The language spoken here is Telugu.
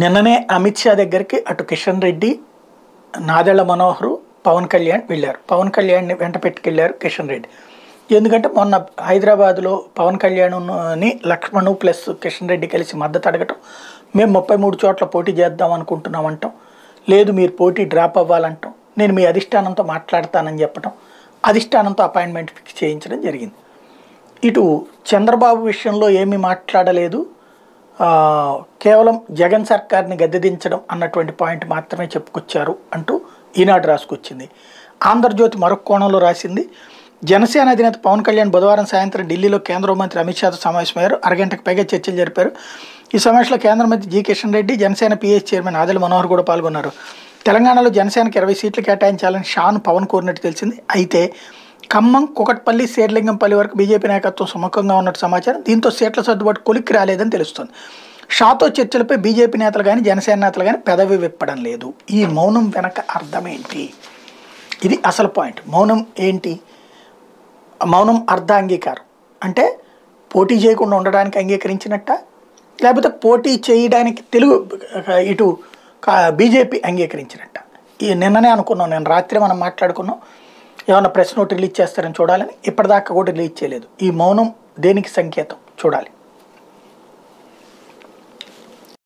నిన్ననే అమిత్ షా దగ్గరికి అటు కిషన్ రెడ్డి నాదెళ్ల మనోహర్ పవన్ కళ్యాణ్ వెళ్ళారు. పవన్ కళ్యాణ్ని వెంట పెట్టుకెళ్ళారు కిషన్ రెడ్డి. ఎందుకంటే మొన్న హైదరాబాద్లో పవన్ కళ్యాణ్ని లక్ష్మణ్ ప్లస్ కిషన్ రెడ్డి కలిసి మద్దతు అడగటం, మేము 33 చోట్ల పోటీ చేద్దాం అనుకుంటున్నాం అంటాం, లేదు మీరు పోటీ డ్రాప్ అవ్వాలంటాం, నేను మీ అధిష్టానంతో మాట్లాడతానని చెప్పటం, అధిష్టానంతో అపాయింట్మెంట్ ఫిక్స్ చేయించడం జరిగింది. ఇటు చంద్రబాబు విషయంలో ఏమీ మాట్లాడలేదు, కేవలం జగన్ సర్కార్ని గద్దెదించడం అన్నటువంటి పాయింట్ మాత్రమే చెప్పుకొచ్చారు అంటూ ఈనాడు రాసుకొచ్చింది. ఆంధ్రజ్యోతి మరొక కోణంలో రాసింది, జనసేన అధినేత పవన్ కళ్యాణ్ బుధవారం సాయంత్రం ఢిల్లీలో కేంద్ర మంత్రి అమిత్ షాతో సమావేశమయ్యారు. అరగంటకు పైగా చర్చలు జరిపారు. ఈ సమావేశంలో కేంద్ర మంత్రి G Kishan Reddy, Janasena PS chairman ఆదిల మనోహర్ కూడా పాల్గొన్నారు. తెలంగాణలో జనసేనకు 20 సీట్లు కేటాయించాలని షాను పవన్ కోరినట్టు తెలిసింది. అయితే ఖమ్మం, కుకట్పల్లి, శేర్లింగంపల్లి వరకు బీజేపీ నాయకత్వం సుముఖంగా ఉన్నట్టు సమాచారం. దీంతో సీట్ల సర్దుబాటు కొలిక్కి రాలేదని తెలుస్తోంది. షాతో చర్చలపై బీజేపీ నేతలు కానీ జనసేన నేతలు కానీ పెదవి విప్పడం లేదు. ఈ మౌనం వెనక అర్థమేంటి? ఇది అసలు పాయింట్. మౌనం ఏంటి? మౌనం అర్ధ అంగీకారం అంటే పోటీ చేయకుండా ఉండడానికి అంగీకరించినట్ట, లేకపోతే పోటీ చేయడానికి ఇటు బీజేపీ అంగీకరించినట్ట? ఈ నిన్ననే అనుకున్నాం, నేను రాత్రి మనం మాట్లాడుకున్నాం, ఏమైనా ప్రెస్ నోట్ రిలీజ్ చేస్తారని చూడాలని. ఇప్పటిదాకా కూడా రిలీజ్ చేయలేదు. ఈ మౌనం దేనికి సంకేతం? చూడాలి.